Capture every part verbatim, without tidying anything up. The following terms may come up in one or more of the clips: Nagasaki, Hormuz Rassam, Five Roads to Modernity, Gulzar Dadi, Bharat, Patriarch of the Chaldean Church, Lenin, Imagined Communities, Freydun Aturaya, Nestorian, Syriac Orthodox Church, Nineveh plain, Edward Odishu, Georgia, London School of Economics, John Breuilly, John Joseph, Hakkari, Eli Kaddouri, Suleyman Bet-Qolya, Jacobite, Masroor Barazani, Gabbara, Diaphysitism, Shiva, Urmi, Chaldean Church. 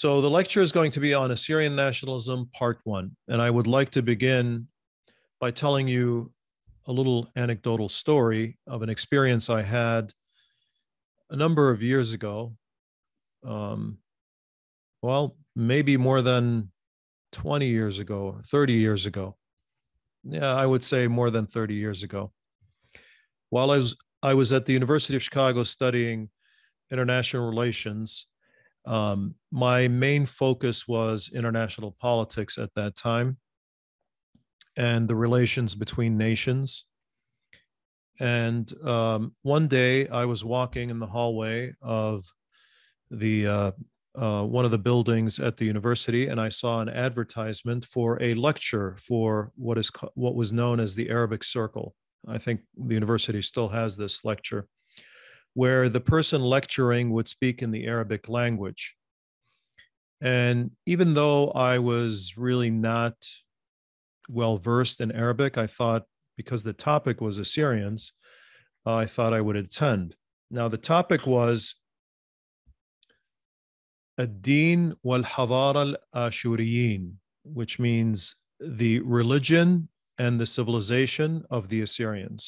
So the lecture is going to be on Assyrian nationalism, part one. And I would like to begin by telling you a little anecdotal story of an experience I had a number of years ago. Um, well, maybe more than twenty years ago, thirty years ago. Yeah, I would say more than thirty years ago. While I was, I was at the University of Chicago studying international relations, um, my main focus was international politics at that time and the relations between nations. And um, one day I was walking in the hallway of the uh, Uh, one of the buildings at the university, and I saw an advertisement for a lecture for what is what was known as the Arabic Circle. I think the university still has this lecture, where the person lecturing would speak in the Arabic language. And even though I was really not well-versed in Arabic, I thought, because the topic was Assyrians, uh, I thought I would attend. Now, the topic was Ad-Din Wal-Hadara al-Ashuriyin, which means the religion and the civilization of the Assyrians.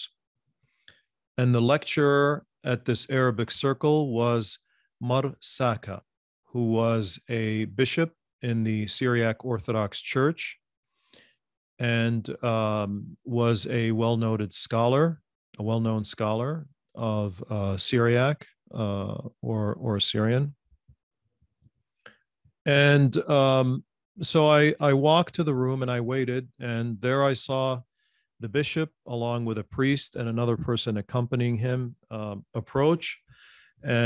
And the lecturer at this Arabic circle was Mar Zakka, who was a bishop in the Syriac Orthodox Church and um, was a well-noted scholar, a well-known scholar of uh, Syriac uh, or, or Assyrian. And um, so I, I walked to the room and I waited, and there I saw the bishop along with a priest and another person accompanying him um, approach.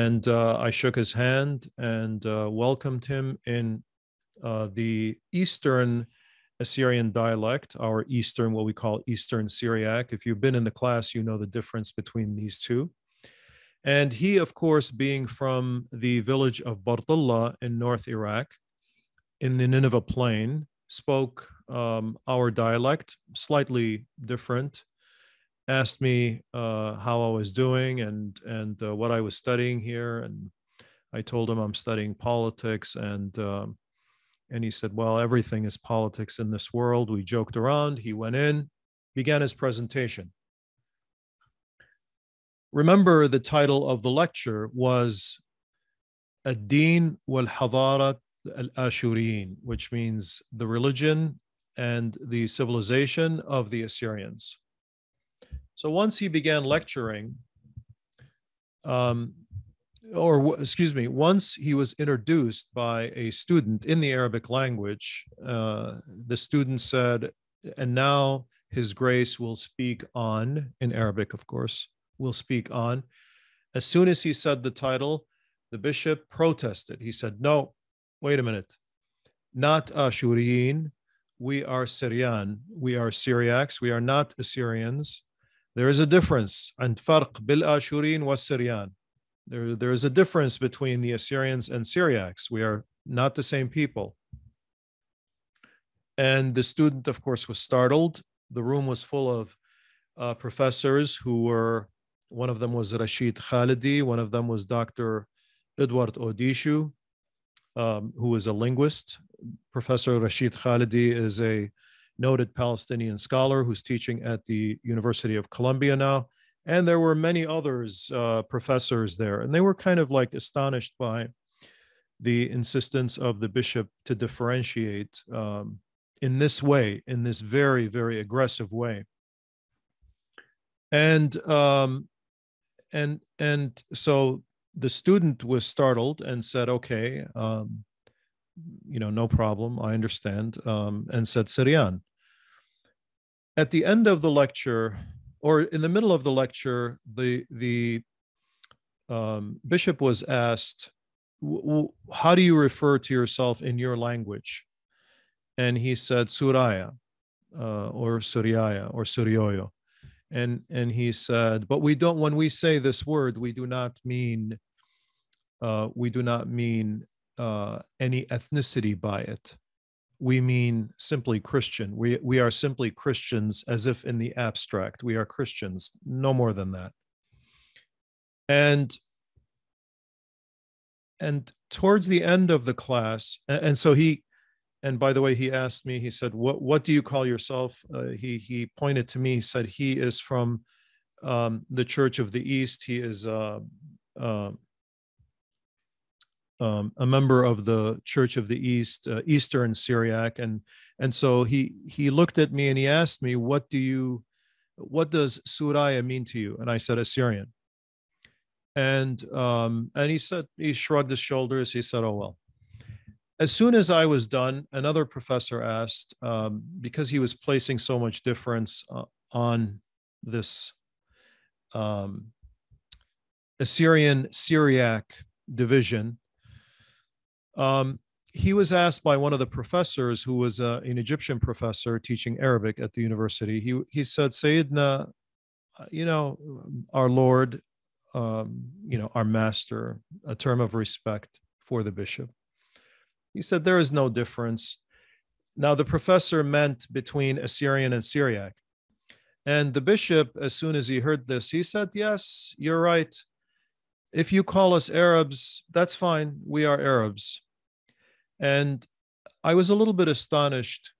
And uh, I shook his hand and uh, welcomed him in uh, the Eastern Assyrian dialect, our Eastern, what we call Eastern Syriac. If you've been in the class, you know the difference between these two. And he, of course, being from the village of Bartullah in North Iraq, in the Nineveh plain, spoke um, our dialect, slightly different, asked me uh, how I was doing and, and uh, what I was studying here. And I told him I'm studying politics. And, um, and he said, well, everything is politics in this world. We joked around. He went in, began his presentation. Remember, the title of the lecture was Ad-Din Wal-Hadara al-Ashuriyin, which means the religion and the civilization of the Assyrians. So once he began lecturing, um, or excuse me, once he was introduced by a student in the Arabic language, uh, the student said, and now His Grace will speak on, in Arabic, of course, will speak on. As soon as he said the title, the bishop protested. He said, no, wait a minute, not Ashuriyin, we are Syrian, we are Syriacs, we are not Assyrians. There is a difference. And farq bil Ashurin was Syrian. There, there is a difference between the Assyrians and Syriacs. We are not the same people. And the student, of course, was startled. The room was full of uh, professors who were, one of them was Rashid Khalidi, one of them was Doctor Edward Odishu, um, who is a linguist. Professor Rashid Khalidi is a noted Palestinian scholar who's teaching at the University of Columbia now. And there were many others, uh, professors there. And they were kind of like astonished by the insistence of the bishop to differentiate um, in this way, in this very, very aggressive way. And um, And and so the student was startled and said, okay, um, you know, no problem, I understand, um, and said Syrian. At the end of the lecture, or in the middle of the lecture, the, the um, bishop was asked, how do you refer to yourself in your language? And he said Suraya, uh, or Suriaya, or Surioyo. And, and he said, but we don't, when we say this word, we do not mean, uh, we do not mean uh, any ethnicity by it. We mean simply Christian. We, we are simply Christians, as if in the abstract. We are Christians, no more than that. And and towards the end of the class, and so he, and by the way, he asked me, he said, what, what do you call yourself? Uh, he, he pointed to me, said he is from um, the Church of the East. He is uh, uh, um, a member of the Church of the East, uh, Eastern Syriac. And, and so he, he looked at me and he asked me, what do you, what does Suraya mean to you? And I said, Assyrian. And, um, and he said, he shrugged his shoulders. He said, oh, well. As soon as I was done, another professor asked, um, because he was placing so much difference uh, on this um, Assyrian Syriac division, um, he was asked by one of the professors who was uh, an Egyptian professor teaching Arabic at the university. He, he said, Sayyidina, you know, our Lord, Um, you know, our master, a term of respect for the bishop. He said, there is no difference. Now, the professor meant between Assyrian and Syriac. And the bishop, as soon as he heard this, he said, yes, you're right. If you call us Arabs, that's fine. We are Arabs. And I was a little bit astonished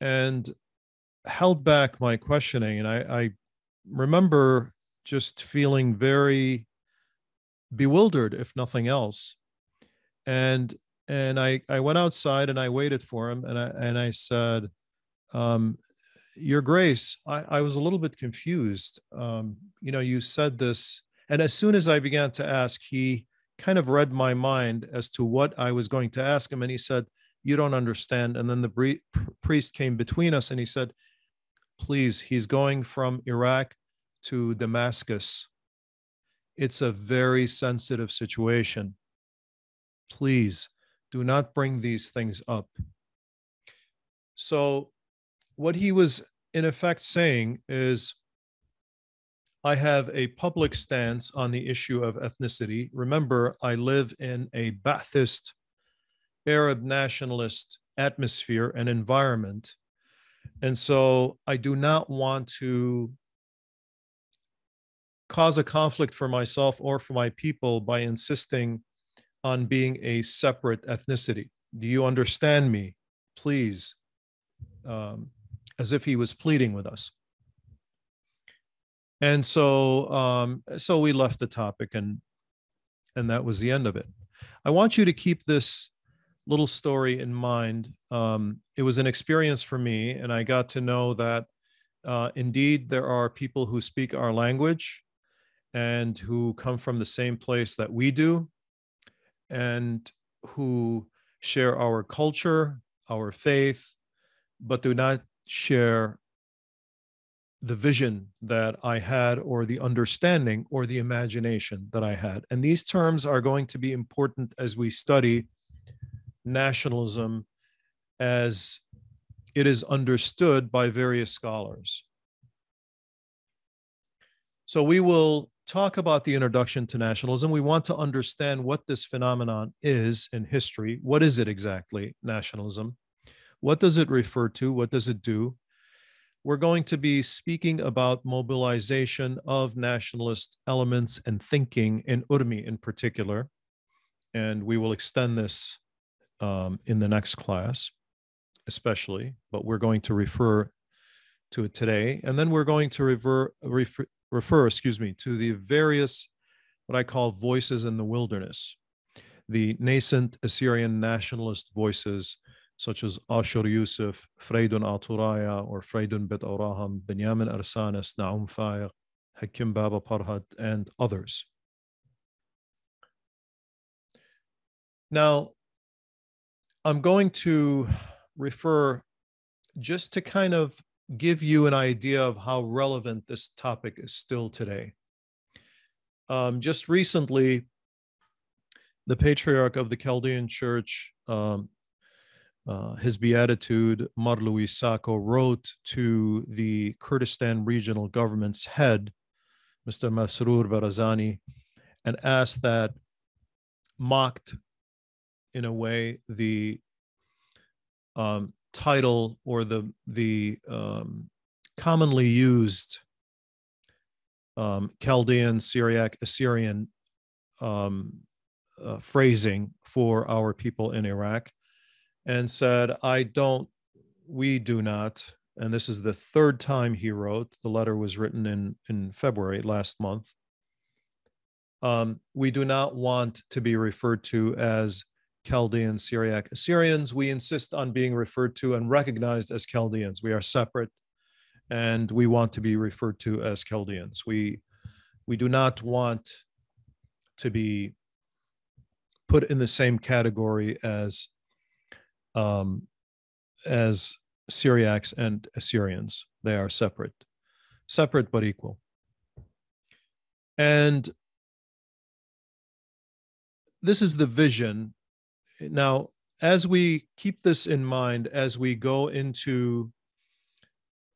and held back my questioning. And I, I remember just feeling very bewildered, if nothing else. And and I, I went outside and I waited for him, and I, and I said, um, Your Grace, I, I was a little bit confused. Um, you know, you said this. And as soon as I began to ask, he kind of read my mind as to what I was going to ask him. And he said, you don't understand. And then the priest came between us and he said, please, he's going from Iraq to Damascus. It's a very sensitive situation. Please do not bring these things up. So what he was in effect saying is, I have a public stance on the issue of ethnicity. Remember, I live in a Ba'athist, Arab nationalist atmosphere and environment. And so I do not want to cause a conflict for myself or for my people by insisting on being a separate ethnicity. Do you understand me? Please. Um, as if he was pleading with us. And so, um, so we left the topic, and, and that was the end of it. I want you to keep this little story in mind. Um, it was an experience for me, and I got to know that uh, indeed there are people who speak our language and who come from the same place that we do, and who share our culture, our faith, but do not share the vision that I had, or the understanding, or the imagination that I had. And these terms are going to be important as we study nationalism as it is understood by various scholars. So we will talk about the introduction to nationalism. We want to understand what this phenomenon is in history. What is it exactly, nationalism? What does it refer to? What does it do? We're going to be speaking about mobilization of nationalist elements and thinking in Urmi in particular, and we will extend this um, in the next class especially, but we're going to refer to it today. And then we're going to refer, refer refer, excuse me, to the various, what I call voices in the wilderness, the nascent Assyrian nationalist voices, such as Ashur Yusuf, Freydun Aturaya, or Freydun Bet-Oraham, Binyamin Arsanis, Naum Faiq, Hakim Baba Parhad, and others. Now, I'm going to refer just to kind of give you an idea of how relevant this topic is still today. Um, just recently, the Patriarch of the Chaldean Church, um, uh, His Beatitude, Mar Louis Sako, wrote to the Kurdistan regional government's head, Mister Masroor Barazani, and asked that, mocked in a way the um, title or the the um, commonly used um, Chaldean, Syriac, Assyrian um, uh, phrasing for our people in Iraq and said, I don't, we do not, and this is the third time he wrote, the letter was written in, in February, last month, um, we do not want to be referred to as Chaldean Syriac Assyrians. We insist on being referred to and recognized as Chaldeans. We are separate, and we want to be referred to as Chaldeans. We, we do not want to be put in the same category as, um, as Syriacs and Assyrians. They are separate, separate but equal. And this is the vision. Now, as we keep this in mind, as we go into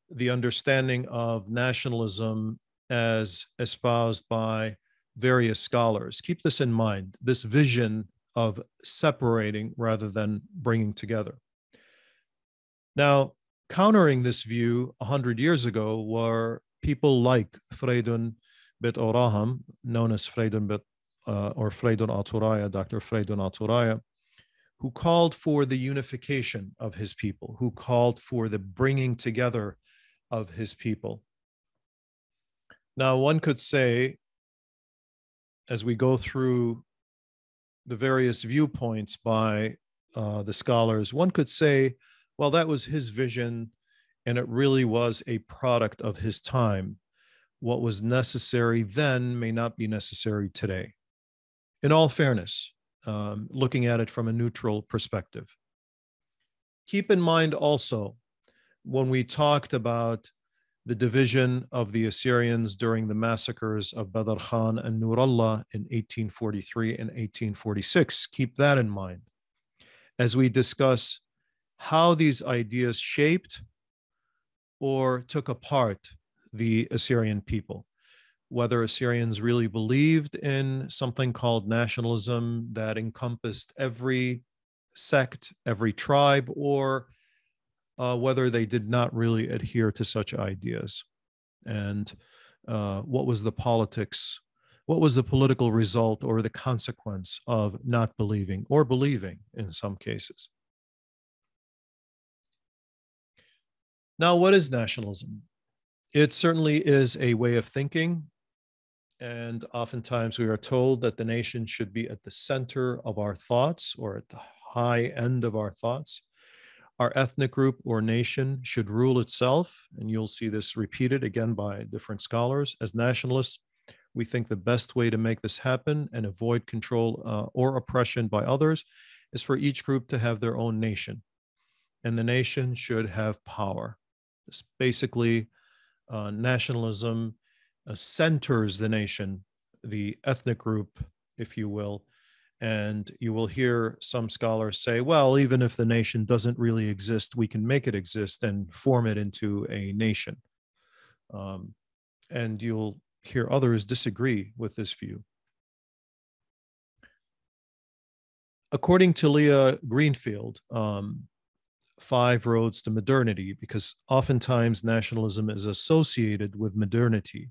the understanding of nationalism as espoused by various scholars, keep this in mind, this vision of separating rather than bringing together. Now, countering this view one hundred years ago were people like Freydun Bet-Oraham, known as Freydun Bet, uh, or Freydun Aturaya, Doctor Freydun Aturaya, who called for the unification of his people, who called for the bringing together of his people. Now, one could say, as we go through the various viewpoints by uh, the scholars, one could say, well, that was his vision, and it really was a product of his time. What was necessary then may not be necessary today. In all fairness, Um, looking at it from a neutral perspective. Keep in mind also, when we talked about the division of the Assyrians during the massacres of Badr Khan and Nurullah in eighteen forty-three and eighteen forty-six, keep that in mind as we discuss how these ideas shaped or took apart the Assyrian people. Whether Assyrians really believed in something called nationalism that encompassed every sect, every tribe, or uh, whether they did not really adhere to such ideas. And uh, what was the politics, what was the political result or the consequence of not believing or believing in some cases? Now, what is nationalism? It certainly is a way of thinking. And oftentimes we are told that the nation should be at the center of our thoughts or at the high end of our thoughts. Our ethnic group or nation should rule itself. And you'll see this repeated again by different scholars. As nationalists, we think the best way to make this happen and avoid control uh, or oppression by others is for each group to have their own nation. And the nation should have power. It's basically uh, nationalism. Uh, centers the nation, the ethnic group, if you will. And you will hear some scholars say, well, even if the nation doesn't really exist, we can make it exist and form it into a nation. Um, and you'll hear others disagree with this view. According to Leah Greenfield, um, Five Roads to Modernity, because oftentimes nationalism is associated with modernity.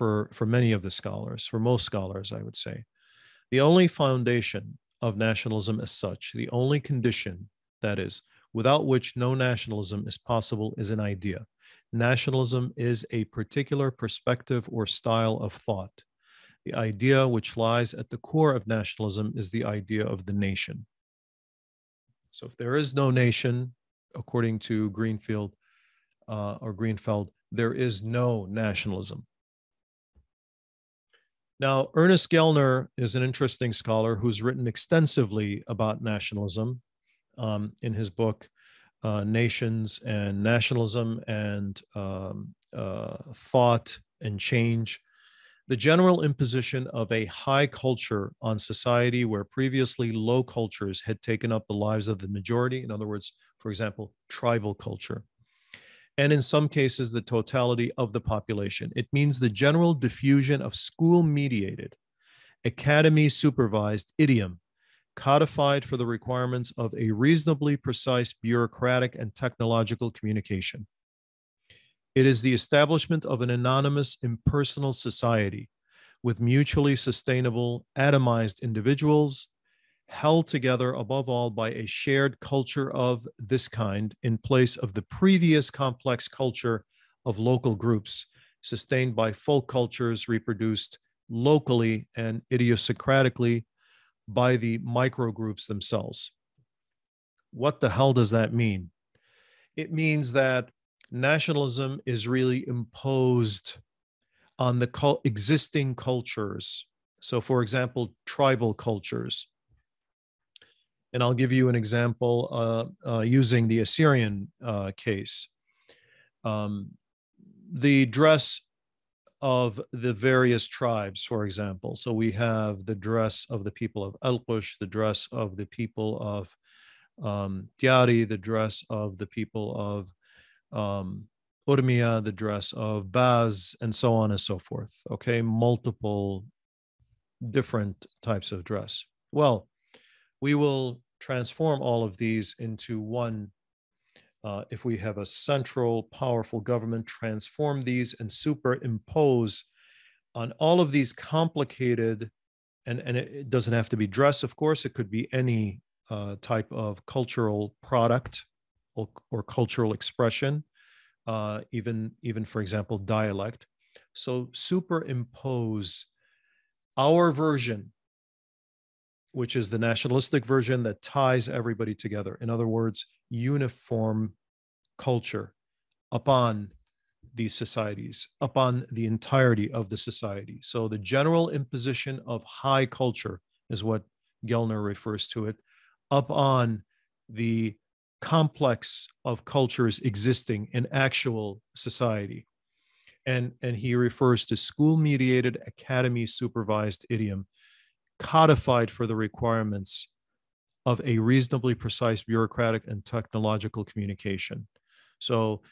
For, for many of the scholars, for most scholars, I would say. The only foundation of nationalism as such, the only condition, that is, without which no nationalism is possible, is an idea. Nationalism is a particular perspective or style of thought. The idea which lies at the core of nationalism is the idea of the nation. So if there is no nation, according to Greenfield uh, or Greenfeld, there is no nationalism. Now, Ernest Gellner is an interesting scholar who's written extensively about nationalism um, in his book, uh, Nations and Nationalism and um, uh, Thought and Change. The general imposition of a high culture on society where previously low cultures had taken up the lives of the majority, in other words, for example, tribal culture, and in some cases, the totality of the population. It means the general diffusion of school-mediated, academy-supervised idiom, codified for the requirements of a reasonably precise bureaucratic and technological communication. It is the establishment of an anonymous, impersonal society, with mutually sustainable, atomized individuals, held together above all by a shared culture of this kind in place of the previous complex culture of local groups, sustained by folk cultures reproduced locally and idiosyncratically by the microgroups themselves. What the hell does that mean? It means that nationalism is really imposed on the existing cultures. So, for example, tribal cultures. And I'll give you an example uh, uh, using the Assyrian uh, case. Um, the dress of the various tribes, for example. So we have the dress of the people of Al-Qush, the dress of the people of um, Tiari, the dress of the people of um, Urmia, the dress of Baz, and so on and so forth. Okay, multiple different types of dress. Well, we will transform all of these into one. Uh, if we have a central, powerful government, transform these and superimpose on all of these complicated, and, and it doesn't have to be dress, of course, it could be any uh, type of cultural product or, or cultural expression, uh, even, even, for example, dialect. So superimpose our version, which is the nationalistic version that ties everybody together. In other words, uniform culture upon these societies, upon the entirety of the society. So the general imposition of high culture is what Gellner refers to it, upon the complex of cultures existing in actual society. And, and he refers to school-mediated, academy-supervised idiom, codified for the requirements of a reasonably precise bureaucratic and technological communication. So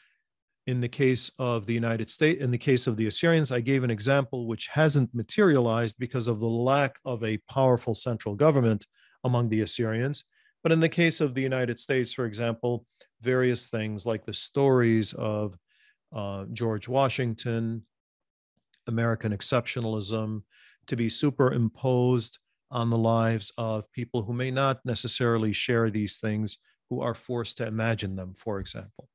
in the case of the United States, in the case of the Assyrians, I gave an example which hasn't materialized because of the lack of a powerful central government among the Assyrians. But in the case of the United States, for example, various things like the stories of uh, George Washington, American exceptionalism, to be superimposed on the lives of people who may not necessarily share these things, who are forced to imagine them, for example.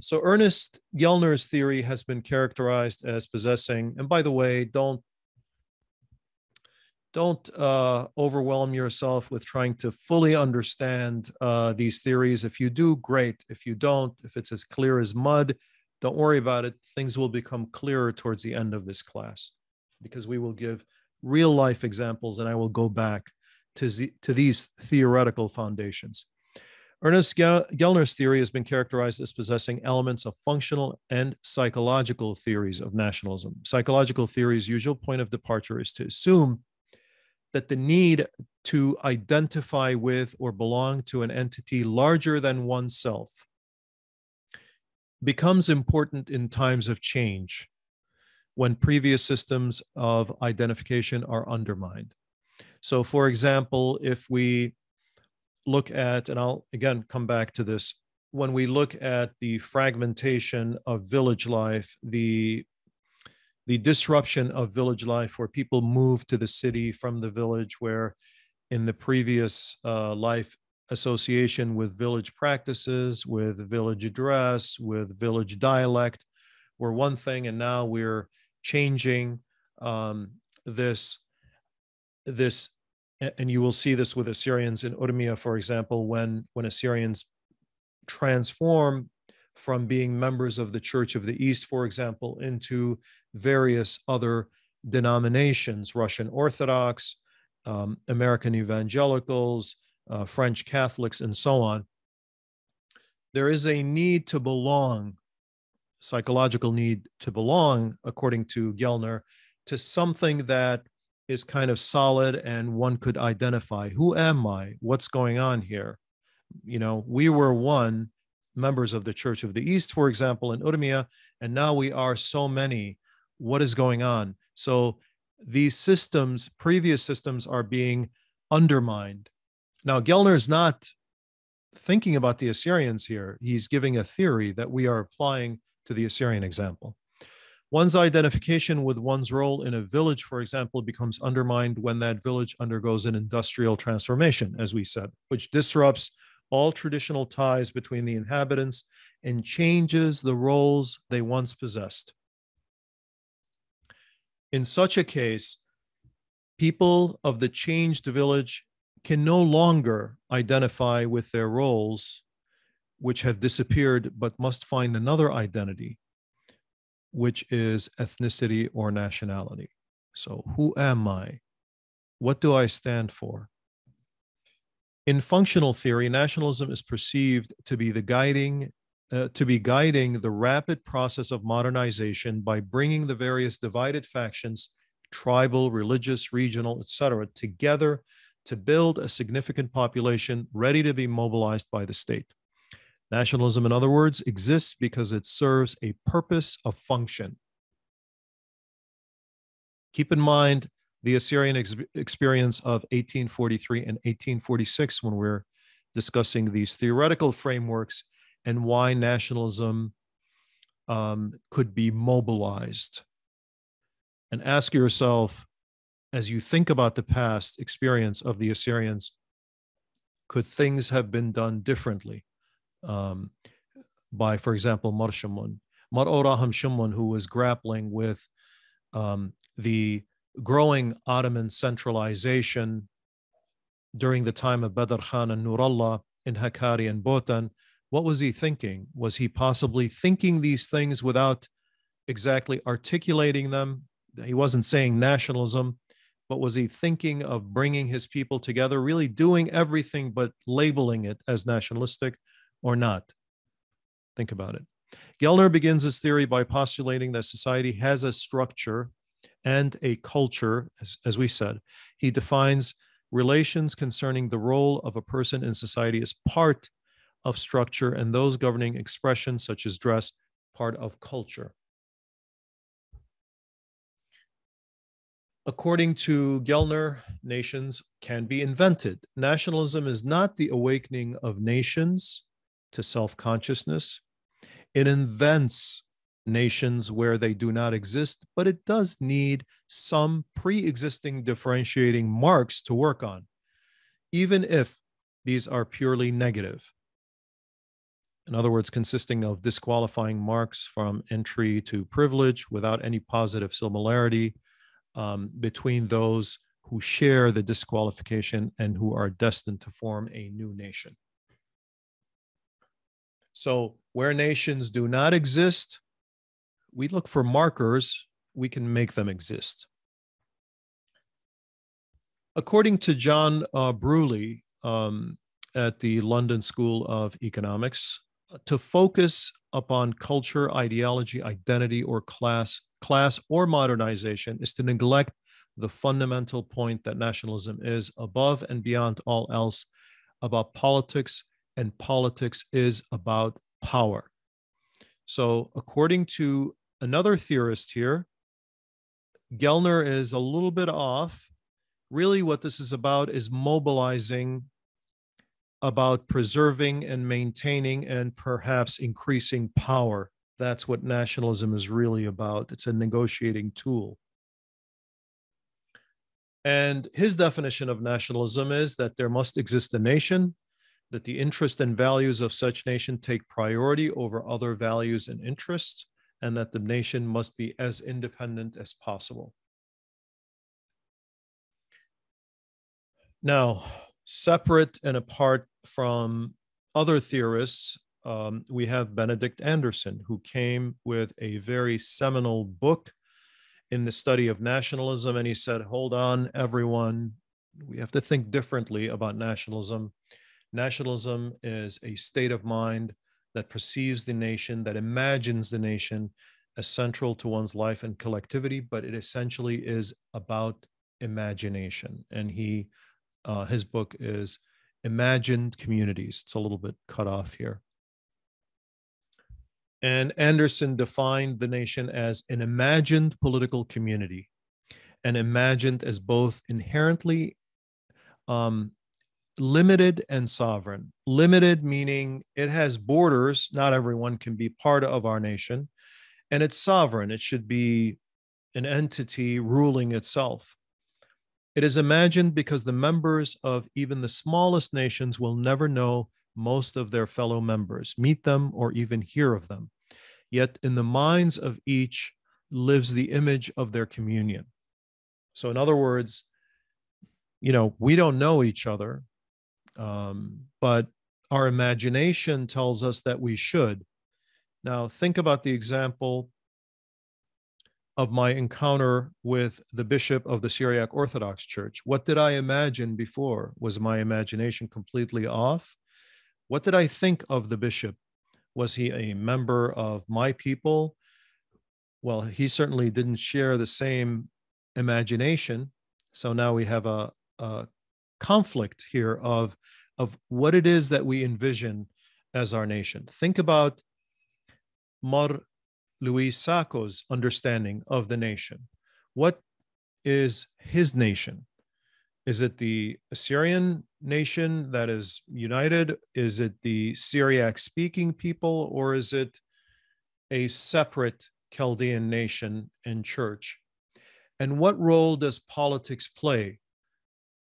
So Ernest Gellner's theory has been characterized as possessing, and by the way, don't, don't uh, overwhelm yourself with trying to fully understand uh, these theories. If you do, great. If you don't, if it's as clear as mud, don't worry about it. Things will become clearer towards the end of this class because we will give real life examples and I will go back to, the, to these theoretical foundations. Ernest Gellner's theory has been characterized as possessing elements of functional and psychological theories of nationalism. Psychological theory's usual point of departure is to assume that the need to identify with or belong to an entity larger than oneself becomes important in times of change when previous systems of identification are undermined. So for example, if we look at, and I'll again come back to this, when we look at the fragmentation of village life, the, the disruption of village life where people move to the city from the village where in the previous uh, life association with village practices, with village dress, with village dialect, were one thing, and now we're changing um, this, this, and you will see this with Assyrians in Urmia, for example, when, when Assyrians transform from being members of the Church of the East, for example, into various other denominations, Russian Orthodox, um, American Evangelicals, Uh, French Catholics, and so on, there is a need to belong, psychological need to belong, according to Gellner, to something that is kind of solid and one could identify. Who am I? What's going on here? You know, we were one, members of the Church of the East, for example, in Urmia, and now we are so many. What is going on? So these systems, previous systems, are being undermined. Now, Gellner is not thinking about the Assyrians here. He's giving a theory that we are applying to the Assyrian example. One's identification with one's role in a village, for example, becomes undermined when that village undergoes an industrial transformation, as we said, which disrupts all traditional ties between the inhabitants and changes the roles they once possessed. In such a case, people of the changed village can no longer identify with their roles, which have disappeared, but must find another identity, which is ethnicity or nationality. So who am I? What do I stand for? In functional theory, nationalism is perceived to be the guiding, uh, to be guiding the rapid process of modernization by bringing the various divided factions, tribal, religious, regional, et cetera, together to build a significant population ready to be mobilized by the state. Nationalism, in other words, exists because it serves a purpose of function. Keep in mind the Assyrian ex experience of eighteen forty-three and eighteen forty-six when we're discussing these theoretical frameworks and why nationalism um, could be mobilized. And ask yourself, as you think about the past experience of the Assyrians, could things have been done differently? Um, by, for example, Mar Oraham Shumun, who was grappling with um, the growing Ottoman centralization during the time of Badr Khan and Nurullah in Hakkari and Botan. What was he thinking? Was he possibly thinking these things without exactly articulating them? He wasn't saying nationalism, but was he thinking of bringing his people together, really doing everything but labeling it as nationalistic? Or not? Think about it. Gellner begins his theory by postulating that society has a structure and a culture, as, as we said. He defines relations concerning the role of a person in society as part of structure and those governing expressions such as dress, part of culture. According to Gellner, nations can be invented. Nationalism is not the awakening of nations to self-consciousness. It invents nations where they do not exist, but it does need some pre-existing differentiating marks to work on, even if these are purely negative. In other words, consisting of disqualifying marks from entry to privilege without any positive similarity um, between those who share the disqualification and who are destined to form a new nation. So where nations do not exist, we look for markers, we can make them exist. According to John uh, Breuilly um, at the London School of Economics, to focus upon culture, ideology, identity, or class, class or modernization is to neglect the fundamental point that nationalism is above and beyond all else about politics, and politics is about power. So according to another theorist here, Gellner is a little bit off. Really what this is about is mobilizing, about preserving and maintaining and perhaps increasing power. That's what nationalism is really about. It's a negotiating tool. And his definition of nationalism is that there must exist a nation, that the interests and values of such nation take priority over other values and interests, and that the nation must be as independent as possible. Now, separate and apart from other theorists, um, we have Benedict Anderson, who came with a very seminal book in the study of nationalism, and he said, hold on, everyone, we have to think differently about nationalism. Nationalism is a state of mind that perceives the nation, that imagines the nation as central to one's life and collectivity, but it essentially is about imagination. And he, uh, his book is Imagined Communities. It's a little bit cut off here. And Anderson defined the nation as an imagined political community, and imagined as both inherently um, limited and sovereign. Limited meaning it has borders, not everyone can be part of our nation, and it's sovereign. It should be an entity ruling itself. It is imagined because the members of even the smallest nations will never know most of their fellow members, meet them, or even hear of them. Yet in the minds of each lives the image of their communion. So in other words, you know, we don't know each other, um, but our imagination tells us that we should. Now think about the example of my encounter with the bishop of the Syriac Orthodox Church. What did I imagine before? Was my imagination completely off? What did I think of the bishop? Was he a member of my people? Well, he certainly didn't share the same imagination. So now we have a, a conflict here of, of what it is that we envision as our nation. Think about Mar Louis Sako's understanding of the nation. What is his nation? Is it the Assyrian nation that is united? Is it the Syriac-speaking people, or is it a separate Chaldean nation and church? And what role does politics play?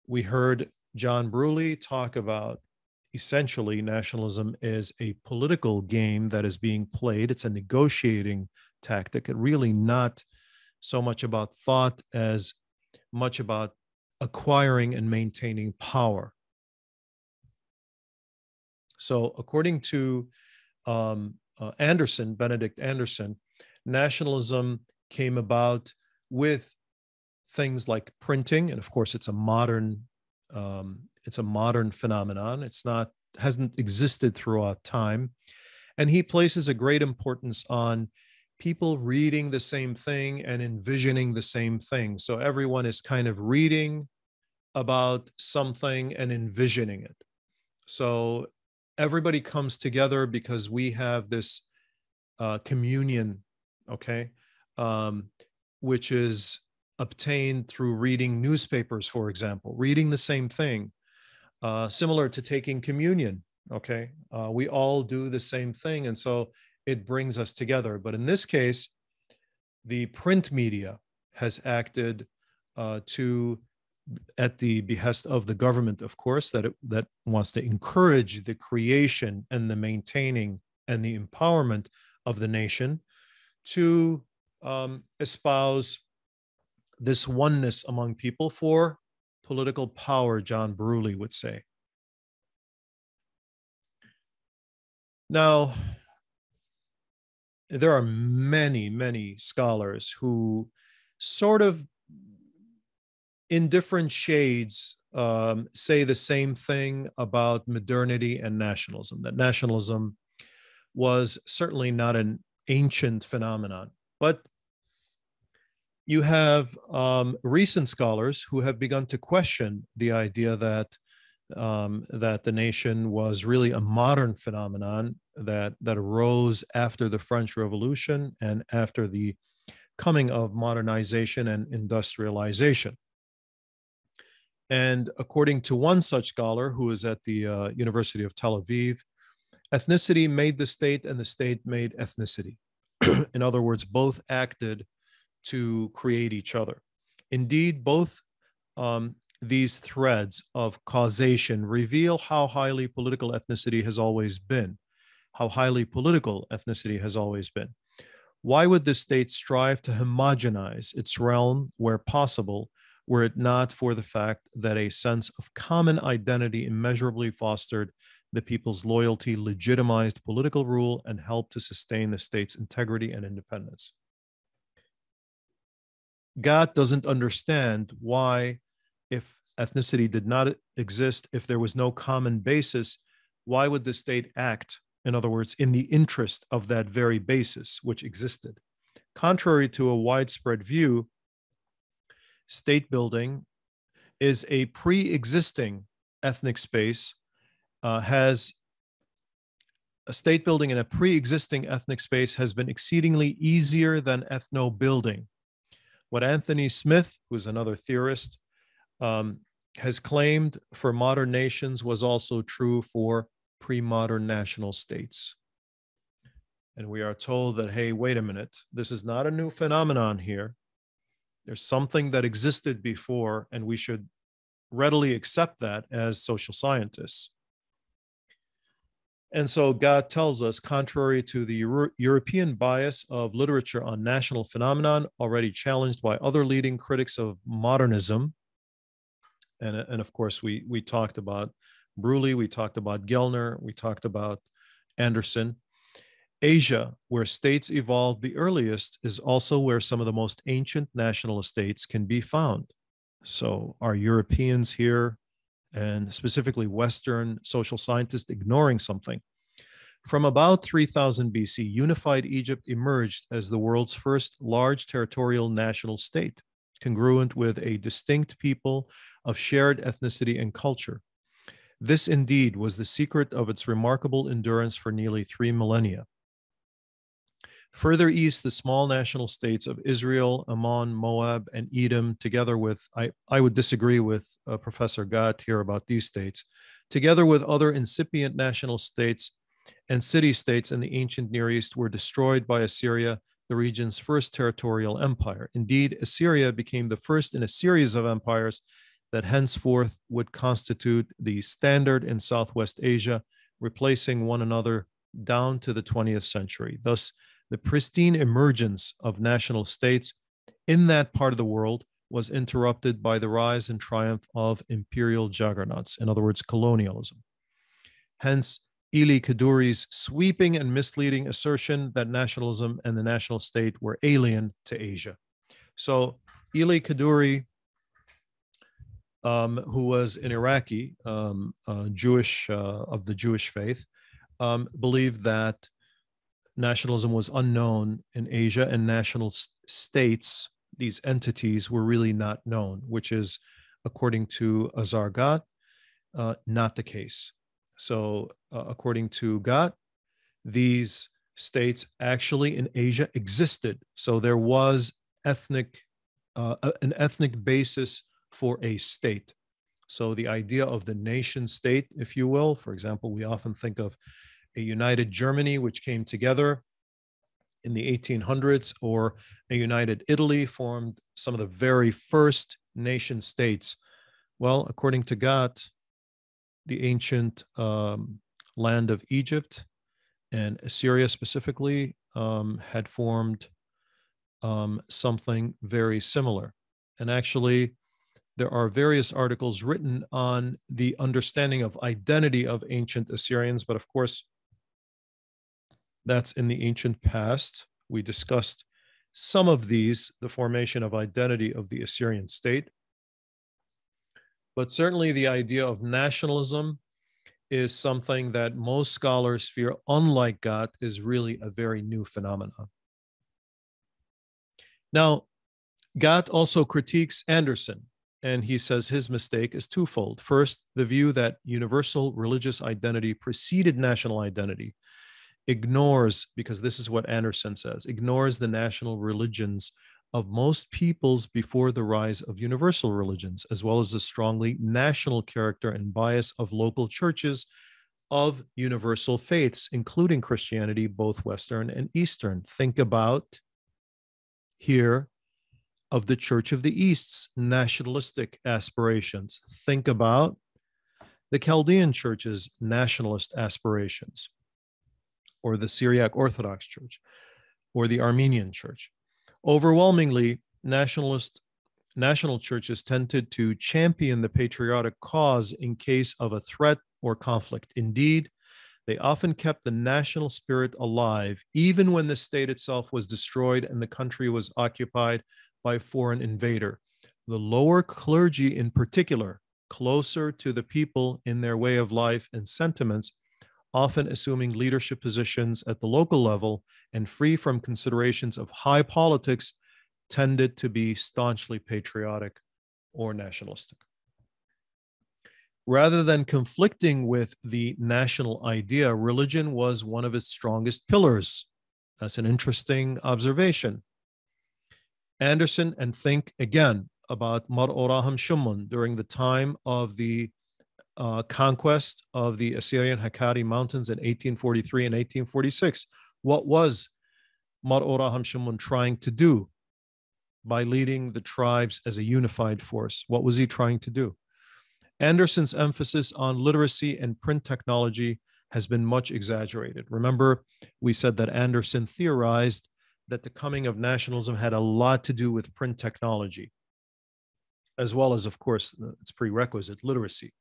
We heard John Breuilly talk about essentially nationalism is a political game that is being played. It's a negotiating tactic. It's really not so much about thought as much about acquiring and maintaining power. So according to um, uh, Anderson, Benedict Anderson, nationalism came about with things like printing, and of course it's a modern um, it's a modern phenomenon. It's not hasn't existed throughout time, and he places a great importance on people reading the same thing and envisioning the same thing. So everyone is kind of reading about something and envisioning it. So everybody comes together because we have this uh, communion, okay, um, which is obtained through reading newspapers, for example, reading the same thing, uh, similar to taking communion, okay? Uh, we all do the same thing, and so it brings us together. But in this case, the print media has acted uh, to, at the behest of the government, of course, that, it, that wants to encourage the creation and the maintaining and the empowerment of the nation, to um, espouse this oneness among people for political power, John Breuilly would say. Now, there are many, many scholars who sort of in different shades um, say the same thing about modernity and nationalism, that nationalism was certainly not an ancient phenomenon. But you have um, recent scholars who have begun to question the idea that Um, that the nation was really a modern phenomenon that, that arose after the French Revolution and after the coming of modernization and industrialization. And according to one such scholar who is at the uh, University of Tel Aviv, ethnicity made the state and the state made ethnicity. In other words, both acted to create each other. Indeed, both um, these threads of causation reveal how highly political ethnicity has always been, how highly political ethnicity has always been. Why would the state strive to homogenize its realm where possible, were it not for the fact that a sense of common identity immeasurably fostered the people's loyalty, legitimized political rule, and helped to sustain the state's integrity and independence? Gat doesn't understand why, if ethnicity did not exist, if there was no common basis, why would the state act, in other words, in the interest of that very basis which existed? Contrary to a widespread view, state building is a pre-existing ethnic space, uh, has a state building in a pre-existing ethnic space has been exceedingly easier than ethno-building. What Anthony Smith, who's another theorist, Um, has claimed for modern nations was also true for pre-modern national states. And we are told that, hey, wait a minute, this is not a new phenomenon here. There's something that existed before, and we should readily accept that as social scientists. And so God tells us, contrary to the Euro- European bias of literature on national phenomenon, already challenged by other leading critics of modernism, and, and of course, we, we talked about Breuilly, we talked about Gellner, we talked about Anderson. Asia, where states evolved the earliest, is also where some of the most ancient national states can be found. So are Europeans here, and specifically Western social scientists, ignoring something? From about three thousand B C, unified Egypt emerged as the world's first large territorial national state, congruent with a distinct people of shared ethnicity and culture. This indeed was the secret of its remarkable endurance for nearly three millennia. Further east, the small national states of Israel, Ammon, Moab, and Edom, together with, I, I would disagree with uh, Professor Gat here about these states, together with other incipient national states and city-states in the ancient Near East, were destroyed by Assyria, the region's first territorial empire. Indeed, Assyria became the first in a series of empires that henceforth would constitute the standard in Southwest Asia, replacing one another down to the twentieth century. Thus, the pristine emergence of national states in that part of the world was interrupted by the rise and triumph of imperial juggernauts, in other words, colonialism. Hence, Eli Kaddouri's sweeping and misleading assertion that nationalism and the national state were alien to Asia. So Eli Kaddouri, um, who was an Iraqi, um, uh, Jewish, uh, of the Jewish faith, um, believed that nationalism was unknown in Asia, and national states, these entities, were really not known, which is, according to Azar Gat, uh, not the case. So uh, according to Gat, these states actually in Asia existed. So there was ethnic, uh, an ethnic basis for a state. So the idea of the nation state, if you will, for example, we often think of a united Germany, which came together in the eighteen hundreds, or a united Italy, formed some of the very first nation states. Well, according to Gat, the ancient um, land of Egypt and Assyria specifically um, had formed um, something very similar. And actually, there are various articles written on the understanding of identity of ancient Assyrians, but of course, that's in the ancient past. We discussed some of these, the formation of identity of the Assyrian state. But certainly the idea of nationalism is something that most scholars fear, unlike Gat, is really a very new phenomenon. Now, Gat also critiques Anderson, and he says his mistake is twofold. First, the view that universal religious identity preceded national identity ignores, because this is what Anderson says, ignores the national religions of most peoples before the rise of universal religions, as well as the strongly national character and bias of local churches of universal faiths, including Christianity, both Western and Eastern. Think about here of the Church of the East's nationalistic aspirations. Think about the Chaldean Church's nationalist aspirations, or the Syriac Orthodox Church, or the Armenian Church. Overwhelmingly, nationalist, national churches tended to champion the patriotic cause in case of a threat or conflict. Indeed, they often kept the national spirit alive, even when the state itself was destroyed and the country was occupied by a foreign invader. The lower clergy in particular, closer to the people in their way of life and sentiments, often assuming leadership positions at the local level and free from considerations of high politics, tended to be staunchly patriotic or nationalistic. Rather than conflicting with the national idea, religion was one of its strongest pillars. That's an interesting observation. Anderson, and think again about Mar Oraham Shummun during the time of the Uh, conquest of the Assyrian Hakkari Mountains in eighteen forty-three and eighteen forty-six, What was Mar Oraham Shimun trying to do by leading the tribes as a unified force? What was he trying to do? Anderson's emphasis on literacy and print technology has been much exaggerated. Remember, we said that Anderson theorized that the coming of nationalism had a lot to do with print technology, as well as, of course, its prerequisite literacy,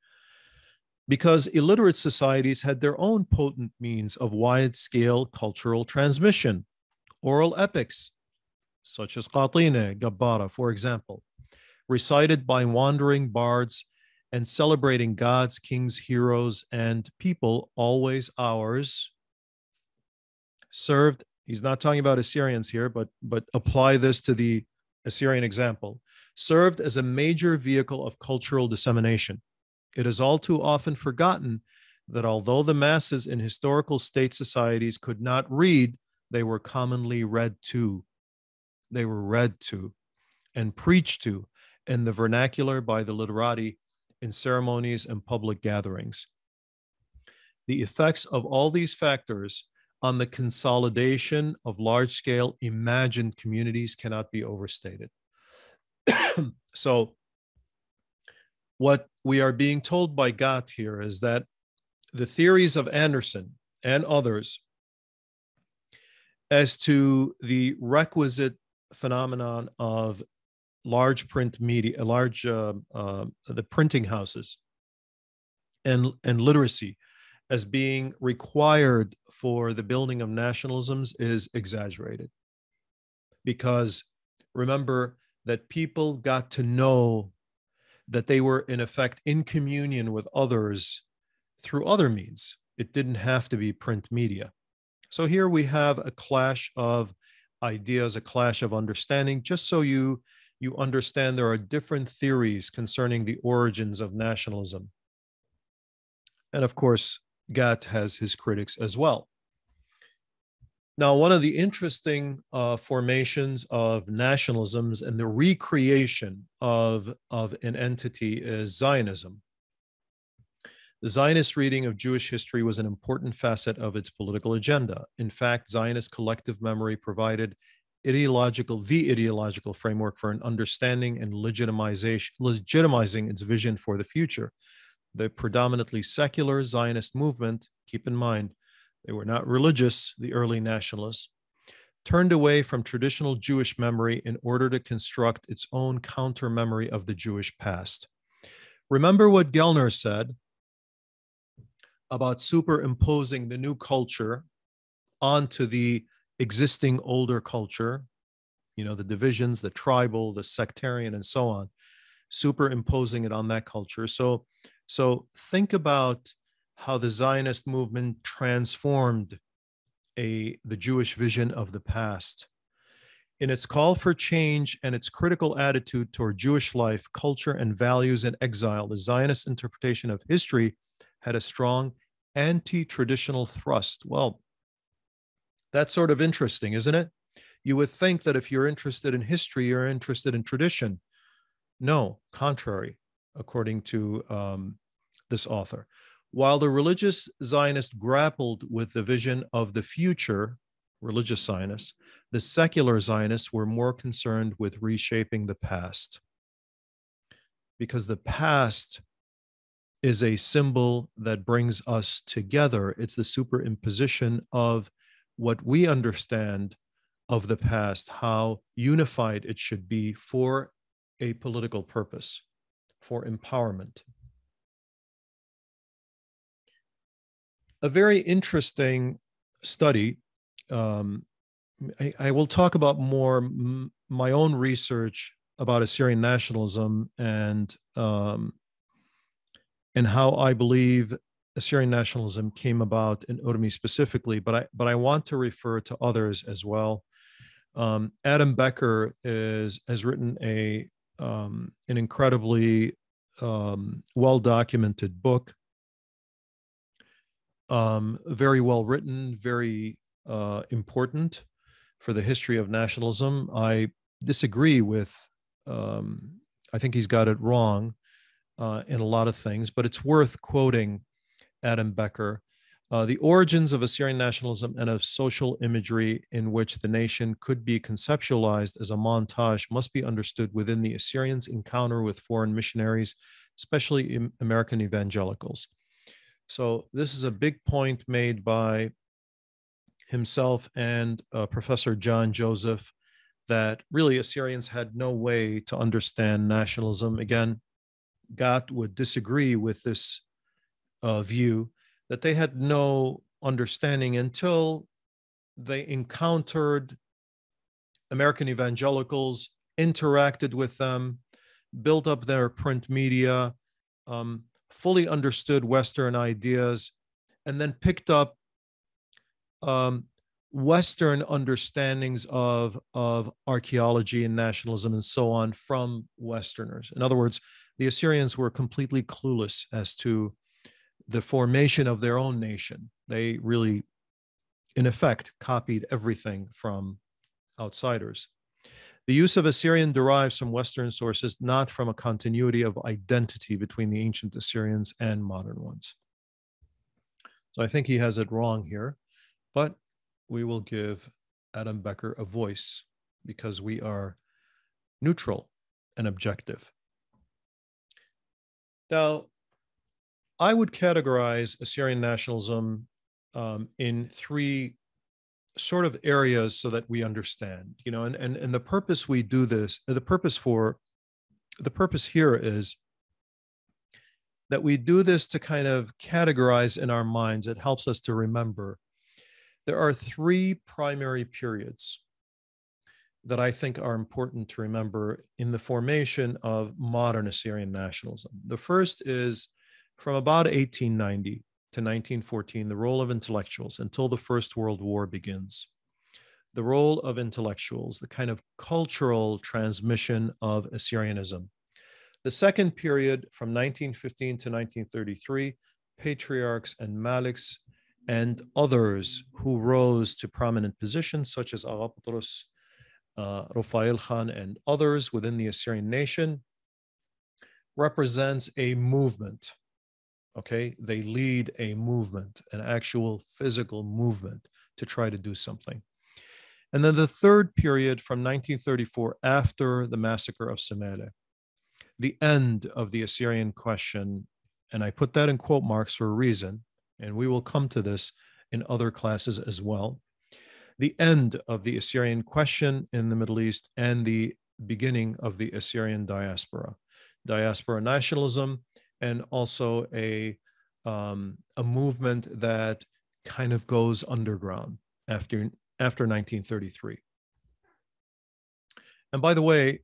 because illiterate societies had their own potent means of wide-scale cultural transmission, oral epics, such as Qatina, Gabbara, for example, recited by wandering bards and celebrating gods, kings, heroes, and people, always ours, served. He's not talking about Assyrians here, but, but apply this to the Assyrian example, served as a major vehicle of cultural dissemination. It is all too often forgotten that although the masses in historical state societies could not read, they were commonly read to. They were read to and preached to in the vernacular by the literati in ceremonies and public gatherings. The effects of all these factors on the consolidation of large-scale imagined communities cannot be overstated. So what we are being told by Gat here is that the theories of Anderson and others as to the requisite phenomenon of large print media, large uh, uh, the printing houses and, and literacy, as being required for the building of nationalisms is exaggerated. Because remember that people got to know that they were in effect in communion with others through other means. It didn't have to be print media. So here we have a clash of ideas, a clash of understanding, just so you, you understand there are different theories concerning the origins of nationalism. And of course, Gat has his critics as well. Now, one of the interesting uh, formations of nationalisms and the recreation of, of an entity is Zionism. The Zionist reading of Jewish history was an important facet of its political agenda. In fact, Zionist collective memory provided ideological, the ideological framework for an understanding and legitimization, legitimizing its vision for the future. The predominantly secular Zionist movement, keep in mind, they were not religious, the early nationalists, turned away from traditional Jewish memory in order to construct its own counter memory of the Jewish past. Remember what Gellner said about superimposing the new culture onto the existing older culture, you know, the divisions, the tribal, the sectarian, and so on, superimposing it on that culture. So, so think about how the Zionist movement transformed a, the Jewish vision of the past. In its call for change and its critical attitude toward Jewish life, culture, and values in exile, the Zionist interpretation of history had a strong anti-traditional thrust. Well, that's sort of interesting, isn't it? You would think that if you're interested in history, you're interested in tradition. No, contrary, according to um, this author. While the religious Zionist grappled with the vision of the future, religious Zionists, the secular Zionists were more concerned with reshaping the past, because the past is a symbol that brings us together. It's the superimposition of what we understand of the past, how unified it should be for a political purpose, for empowerment. A very interesting study. Um, I, I will talk about more m my own research about Assyrian nationalism and, um, and how I believe Assyrian nationalism came about in Urmi specifically, but I, but I want to refer to others as well. Um, Adam Becker is, has written a, um, an incredibly um, well-documented book, Um, very well written, very uh, important for the history of nationalism. I disagree with, um, I think he's got it wrong uh, in a lot of things, but it's worth quoting Adam Becker. Uh, the origins of Assyrian nationalism and of social imagery in which the nation could be conceptualized as a montage must be understood within the Assyrians' encounter with foreign missionaries, especially American evangelicals. So this is a big point made by himself and uh, Professor John Joseph, that really Assyrians had no way to understand nationalism. Again, Gat would disagree with this uh, view, that they had no understanding until they encountered American evangelicals, interacted with them, built up their print media, um, fully understood Western ideas, and then picked up um, Western understandings of, of archaeology and nationalism and so on from Westerners. In other words, the Assyrians were completely clueless as to the formation of their own nation. They really, in effect, copied everything from outsiders. The use of Assyrian derives from Western sources, not from a continuity of identity between the ancient Assyrians and modern ones. So I think he has it wrong here, but we will give Adam Becker a voice because we are neutral and objective. Now, I would categorize Assyrian nationalism um, in three sort of areas so that we understand, you know, and, and, and the purpose we do this, the purpose for, the purpose here is that we do this to kind of categorize in our minds. It helps us to remember. There are three primary periods that I think are important to remember in the formation of modern Assyrian nationalism. The first is from about eighteen ninety to nineteen fourteen, the role of intellectuals until the First World War begins. The role of intellectuals, the kind of cultural transmission of Assyrianism. The second period from nineteen fifteen to nineteen thirty-three, patriarchs and maliks and others who rose to prominent positions such as Agha Patrus, uh, Rufail Khan and others within the Assyrian nation represents a movement. Okay, they lead a movement, an actual physical movement to try to do something. And then the third period from nineteen thirty-four, after the massacre of Semele, the end of the Assyrian question, and I put that in quote marks for a reason, and we will come to this in other classes as well, the end of the Assyrian question in the Middle East and the beginning of the Assyrian diaspora, diaspora nationalism, and also a, um, a movement that kind of goes underground after, after nineteen thirty-three. And by the way,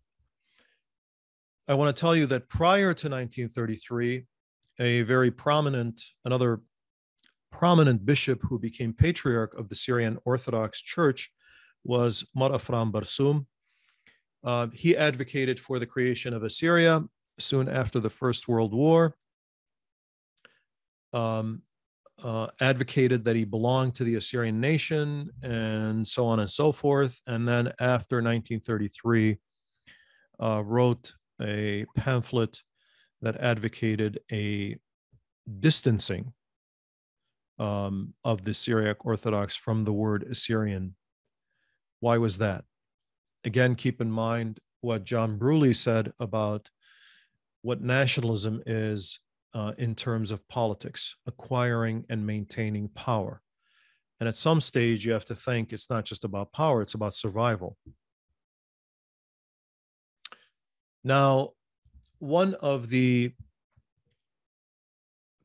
I want to tell you that prior to nineteen thirty-three, a very prominent, another prominent bishop who became patriarch of the Syriac Orthodox Church was Mar Barsum. Uh, he advocated for the creation of Assyria soon after the First World War, um, uh, advocated that he belonged to the Assyrian nation and so on and so forth. And then after nineteen thirty-three, uh, wrote a pamphlet that advocated a distancing um, of the Syriac Orthodox from the word Assyrian. Why was that? Again, keep in mind what John Breuilly said about what nationalism is uh, in terms of politics, acquiring and maintaining power. And at some stage, you have to think it's not just about power, it's about survival. Now, one of the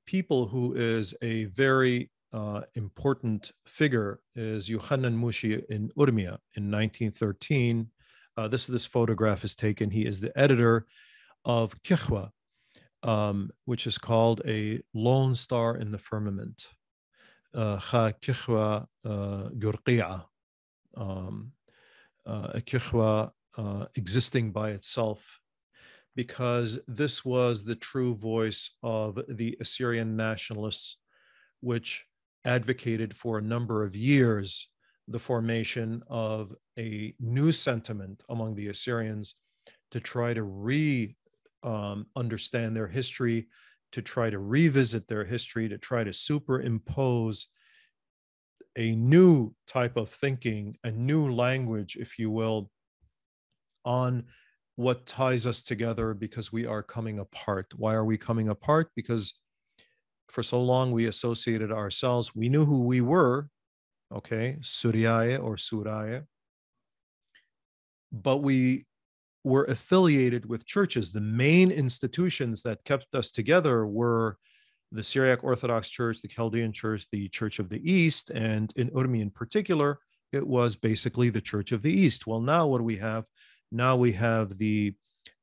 people who is a very uh, important figure is Youkhanan Moshi in Urmia in nineteen thirteen. Uh, this, this photograph is taken. He is the editor of Kukhwa, um, which is called a lone star in the firmament, Kha Kukhwa Gurqi'a, a Kukhwa uh, existing by itself, because this was the true voice of the Assyrian nationalists, which advocated for a number of years the formation of a new sentiment among the Assyrians to try to re- Um, understand their history to try to revisit their history, to try to superimpose a new type of thinking, a new language, if you will, on what ties us together, because we are coming apart. Why are we coming apart? Because for so long we associated ourselves, we knew who we were, okay, Suriyah or Suraya, but we were affiliated with churches. The main institutions that kept us together were the Syriac Orthodox Church, the Chaldean Church, the Church of the East, and in Urmi in particular, it was basically the Church of the East. Well, now what do we have? Now we have the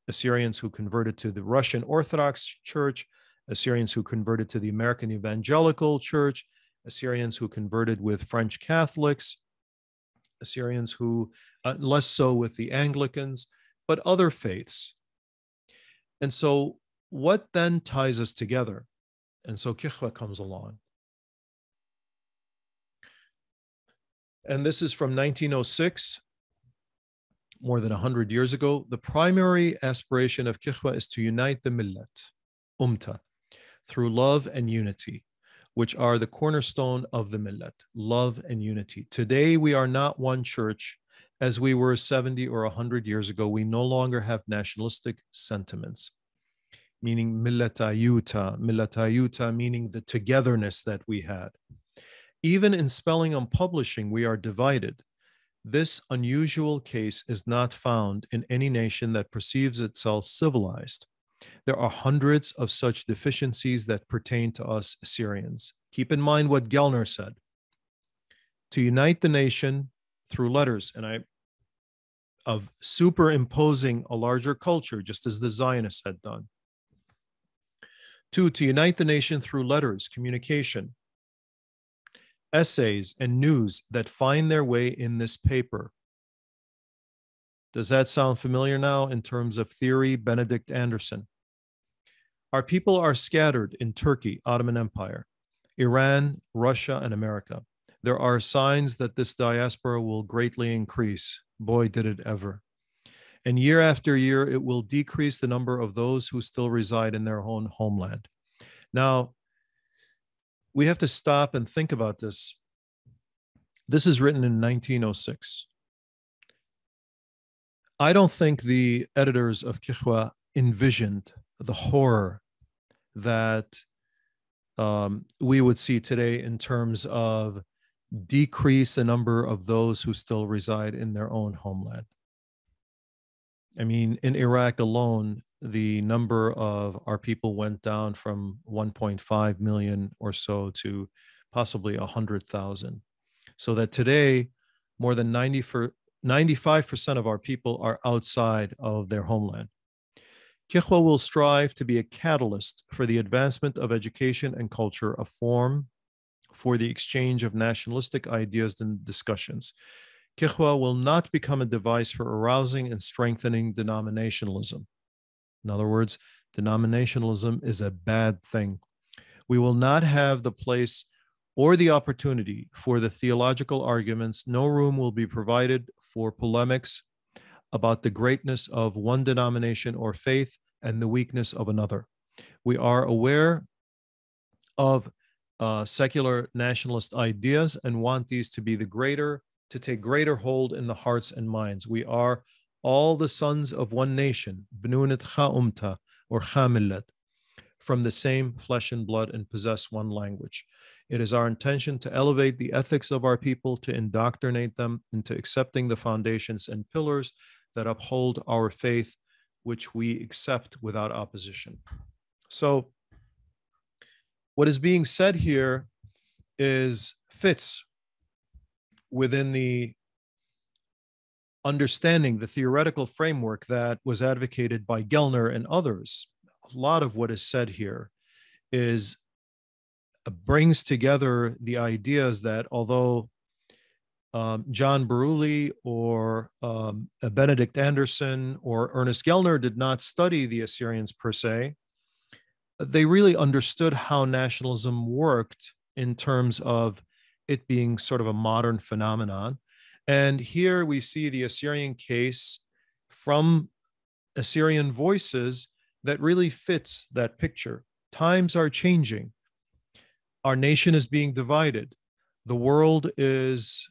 Assyrians who converted to the Russian Orthodox Church, Assyrians who converted to the American Evangelical Church, Assyrians who converted with French Catholics, Assyrians who, uh, less so with the Anglicans, but other faiths. And so what then ties us together? And so Kukhwa comes along. And this is from nineteen oh six, more than one hundred years ago. The primary aspiration of Kukhwa is to unite the millat, umta, through love and unity, which are the cornerstone of the millat, love and unity. Today, we are not one church as we were seventy or one hundred years ago. We no longer have nationalistic sentiments, meaning millatayuta, millatayuta meaning the togetherness that we had. Even in spelling and publishing, we are divided. This unusual case is not found in any nation that perceives itself civilized. There are hundreds of such deficiencies that pertain to us Assyrians. Keep in mind what Gellner said, to unite the nation through letters, and I, of superimposing a larger culture, just as the Zionists had done. Two, to unite the nation through letters, communication, essays, and news that find their way in this paper. Does that sound familiar now in terms of theory? Benedict Anderson. Our people are scattered in Turkey, Ottoman Empire, Iran, Russia, and America. There are signs that this diaspora will greatly increase. Boy, did it ever. And year after year, it will decrease the number of those who still reside in their own homeland. Now, we have to stop and think about this. This is written in nineteen oh six. I don't think the editors of Kukhwa envisioned the horror that um, we would see today in terms of decrease the number of those who still reside in their own homeland. I mean, in Iraq alone, the number of our people went down from one point five million or so to possibly one hundred thousand. So that today, more than ninety-five percent of our people are outside of their homeland. Kukhwa will strive to be a catalyst for the advancement of education and culture, a forum for the exchange of nationalistic ideas and discussions. Kukhwa will not become a device for arousing and strengthening denominationalism. In other words, denominationalism is a bad thing. We will not have the place or the opportunity for the theological arguments. No room will be provided for polemics about the greatness of one denomination or faith and the weakness of another. We are aware of uh, secular nationalist ideas and want these to be the greater, to take greater hold in the hearts and minds. We are all the sons of one nation, bnunat cha'umta or cha'millat, from the same flesh and blood, and possess one language. It is our intention to elevate the ethics of our people, to indoctrinate them into accepting the foundations and pillars that uphold our faith, which we accept without opposition. So what is being said here is fits within the understanding, the theoretical framework that was advocated by Gellner and others. A lot of what is said here is uh, brings together the ideas that although um, John Breuilly or um, Benedict Anderson or Ernest Gellner did not study the Assyrians per se, they really understood how nationalism worked in terms of it being sort of a modern phenomenon. And here we see the Assyrian case from Assyrian voices that really fits that picture. Times are changing. Our nation is being divided. The world is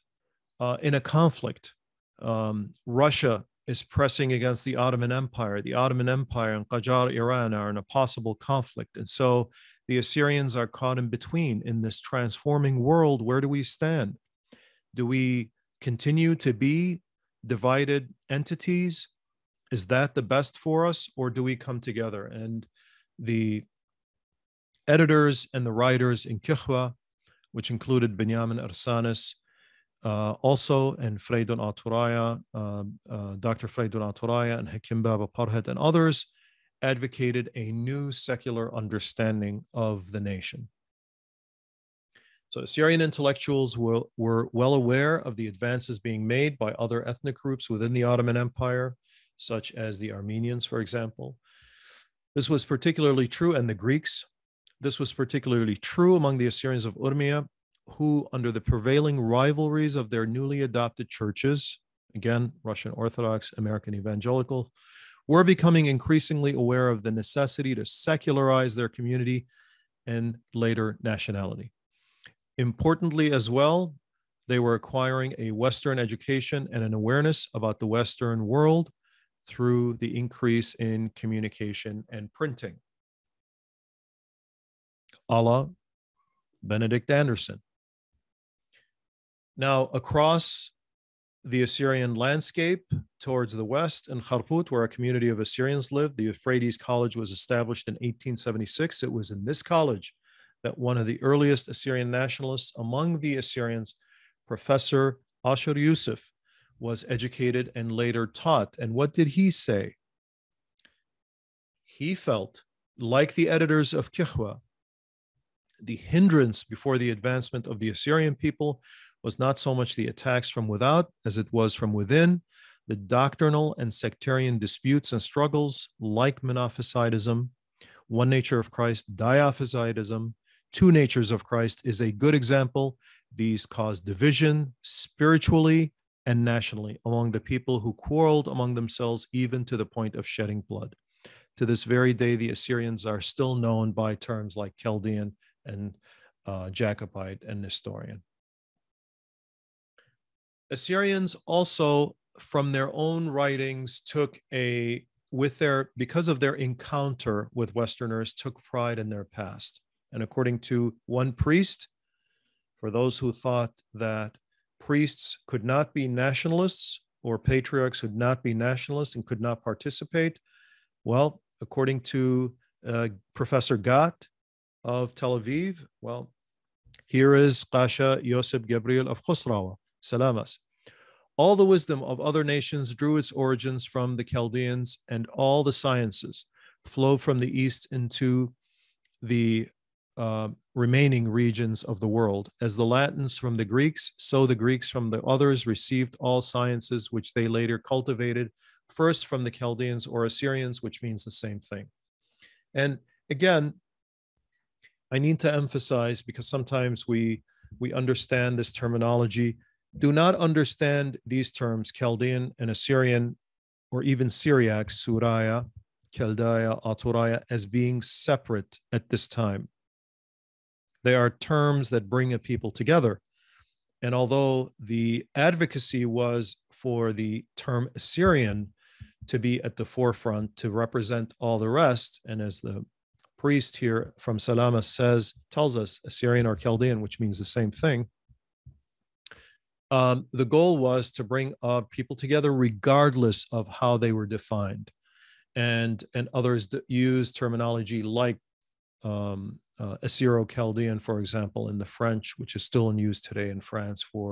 uh, in a conflict. Um, Russia is pressing against the Ottoman Empire. The Ottoman Empire and Qajar, Iran are in a possible conflict. And so the Assyrians are caught in between in this transforming world. Where do we stand? Do we continue to be divided entities? Is that the best for us? Or do we come together? And the editors and the writers in Kukhwa, which included Binyamin Arsanis, Uh, also, and Freydun Aturaya, uh, uh, Doctor Freydun Aturaya and Hakim Baba Parhad and others advocated a new secular understanding of the nation. So Assyrian intellectuals were, were well aware of the advances being made by other ethnic groups within the Ottoman Empire, such as the Armenians, for example. This was particularly true, and the Greeks. This was particularly true among the Assyrians of Urmia, who, under the prevailing rivalries of their newly adopted churches, again, Russian Orthodox, American Evangelical, were becoming increasingly aware of the necessity to secularize their community and later nationality. Importantly as well, they were acquiring a Western education and an awareness about the Western world through the increase in communication and printing. Allah, Benedict Anderson. Now, across the Assyrian landscape towards the west in Kharput, where a community of Assyrians lived, the Euphrates College was established in eighteen seventy-six. It was in this college that one of the earliest Assyrian nationalists among the Assyrians, Professor Ashur Yusuf, was educated and later taught. And what did he say? He felt, like the editors of Kukhwa, the hindrance before the advancement of the Assyrian people was not so much the attacks from without as it was from within, the doctrinal and sectarian disputes and struggles like monophysitism, one nature of Christ, diaphysitism, two natures of Christ is a good example. These caused division spiritually and nationally among the people who quarreled among themselves, even to the point of shedding blood. To this very day, the Assyrians are still known by terms like Chaldean and uh, Jacobite and Nestorian. Assyrians also, from their own writings, took a, with their, because of their encounter with Westerners, took pride in their past. And according to one priest, for those who thought that priests could not be nationalists or patriarchs could not be nationalists and could not participate, well, according to uh, Professor Gat, of Tel Aviv, well, here is Qasha Yosef Gabriel of Khosrawa, Salamas. All the wisdom of other nations drew its origins from the Chaldeans, and all the sciences flow from the east into the uh, remaining regions of the world. As the Latins from the Greeks, so the Greeks from the others received all sciences, which they later cultivated, first from the Chaldeans or Assyrians, which means the same thing. And again, I need to emphasize, because sometimes we, we understand this terminology, do not understand these terms, Chaldean and Assyrian, or even Syriac, Suraya, Chaldaya, Aturaya, as being separate at this time. They are terms that bring a people together. And although the advocacy was for the term Assyrian to be at the forefront, to represent all the rest, and as the priest here from Salama says, tells us Assyrian or Chaldean, which means the same thing. Um, the goal was to bring uh, people together regardless of how they were defined. And, and others use terminology like um, uh, Assyro-Chaldean, for example, in the French, which is still in use today in France for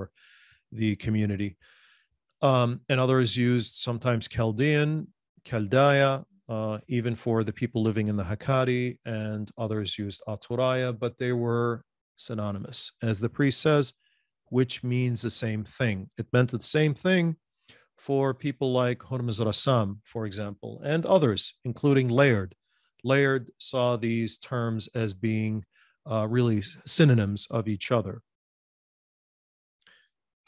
the community. Um, and others used sometimes Chaldean, Chaldaya, Uh, even for the people living in the Hakkari, and others used Aturaya, but they were synonymous. As the priest says, which means the same thing. It meant the same thing for people like Hormuz Rassam, for example, and others, including Layard. Layard saw these terms as being uh, really synonyms of each other.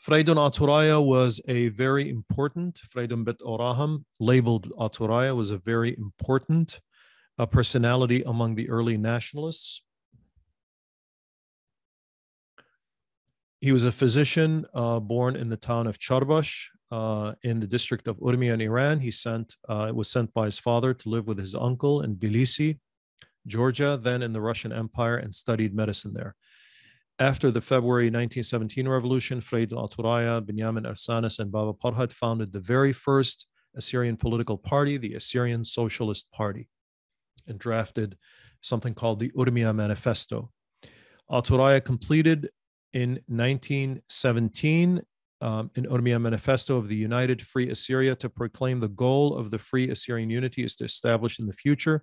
Freydun Aturaya was a very important, Freydun Bet-Oraham, labeled Aturaya, was a very important a personality among the early nationalists. He was a physician uh, born in the town of Charbash uh, in the district of Urmia in Iran. He sent, uh, was sent by his father to live with his uncle in Tbilisi, Georgia, then in the Russian Empire, and studied medicine there. After the February nineteen seventeen revolution, Freydun Aturaya, Binyamin Arsanis, and Baba Parhad founded the very first Assyrian political party, the Assyrian Socialist Party, and drafted something called the Urmia Manifesto. Aturaya completed in nineteen seventeen, um, an Urmia Manifesto of the United Free Assyria to proclaim the goal of the Free Assyrian unity is to establish in the future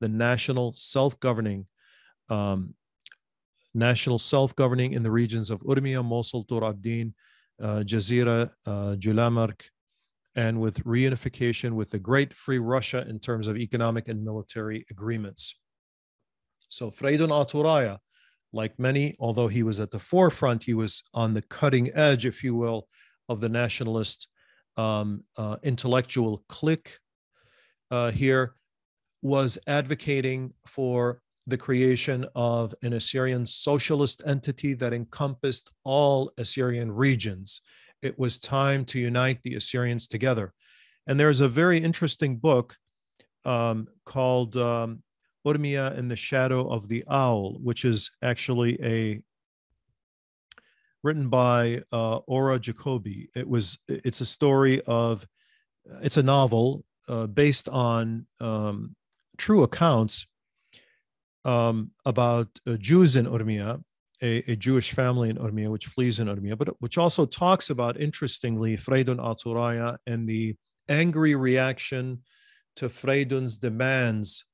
the national self-governing, um, national self-governing in the regions of Urmia, Mosul, Tur Abdin, uh, Jazira, uh, Julamark, and with reunification with the Great Free Russia in terms of economic and military agreements. So Freydun Aturaya, like many, although he was at the forefront, he was on the cutting edge, if you will, of the nationalist um, uh, intellectual clique uh, here, was advocating for the creation of an Assyrian socialist entity that encompassed all Assyrian regions. It was time to unite the Assyrians together. And there's a very interesting book um, called um, Urmia in the Shadow of the Owl, which is actually a written by uh, Ora Jacobi. It was, it's a story of, it's a novel uh, based on um, true accounts um, about uh, Jews in Urmia, a, a Jewish family in Urmia which flees in Urmia, but which also talks about, interestingly, Freydun Aturaya and the angry reaction to Freydun's demands